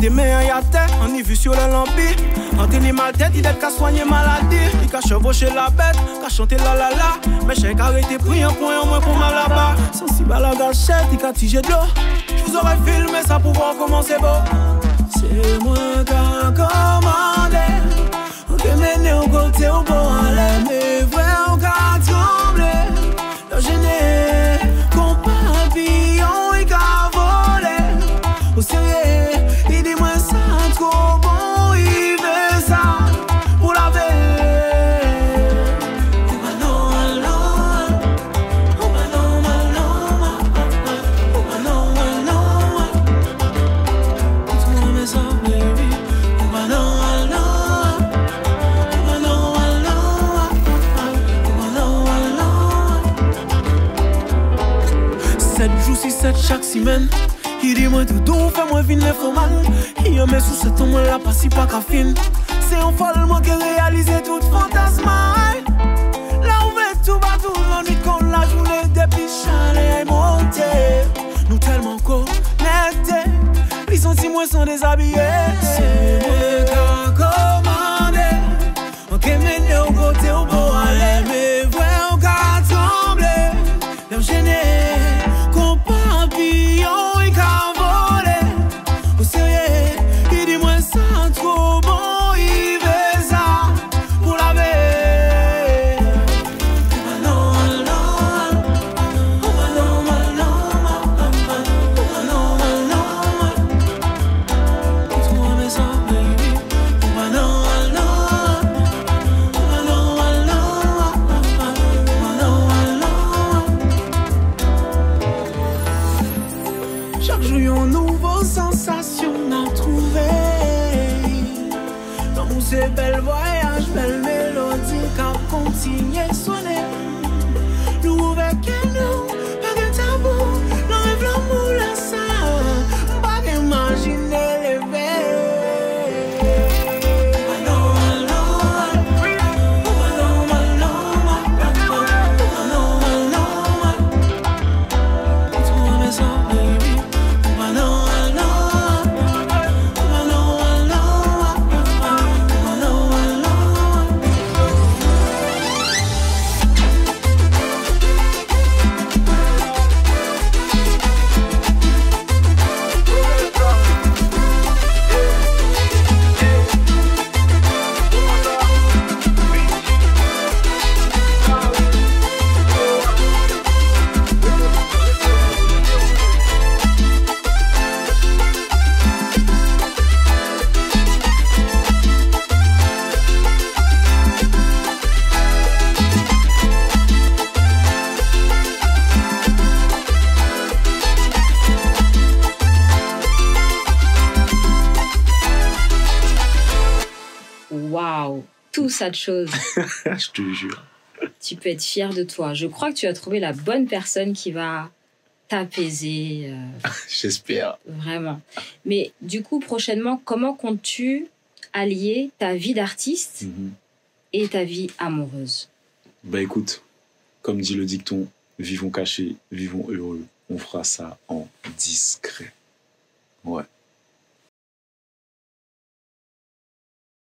Demain il y a terre, on y vu sur le lampire. Antini mal tête, il est qu'à soigner maladie. Il qu'à chevaucher la bête, qu'à chanter la la la. Mais j'ai qu'à arrêter pris un point en moins pour mal là-bas. Sans si mal à gâchette, il qu'à tiger de l'eau. Je vous aurais filmé ça pour voir comment c'est beau. C'est moi qui a commandé. On te mène au côté au bon à l'aime. Mais vrai, on qu'a tremblé. Le gêné, qu'on pas papillon, il qu'a volé. Au sérieux, il dit moi ça trop bon. Chaque semaine, il dit moi tout doux, fais moi vine les formal. Il y a mes sous cet homme là, pas si pas qu'à fine. C'est un folle moi qui réalise tout fantasme. Là où est tout bas, tout le monde qu'on la journée depuis chalet et monté. Nous tellement connectés, les sentiments moi sont déshabillés. C'est moi qui a commandé, on qui mène au côté au beau aller. Mais vrai, on qui a tremblé, l'homme gêné. Bel voyage, belle mélodie qu'a continué à sonner. Nous ouvrons que nous, pas de tabou. L'on rêve l'amour, la ça. Pas d'imaginer les ça de choses. Je te jure. Tu peux être fier de toi. Je crois que tu as trouvé la bonne personne qui va t'apaiser. J'espère. Vraiment. Mais du coup, prochainement, comment comptes-tu allier ta vie d'artiste et ta vie amoureuse? Bah écoute, comme dit le dicton, vivons cachés, vivons heureux. On fera ça en discret. Ouais.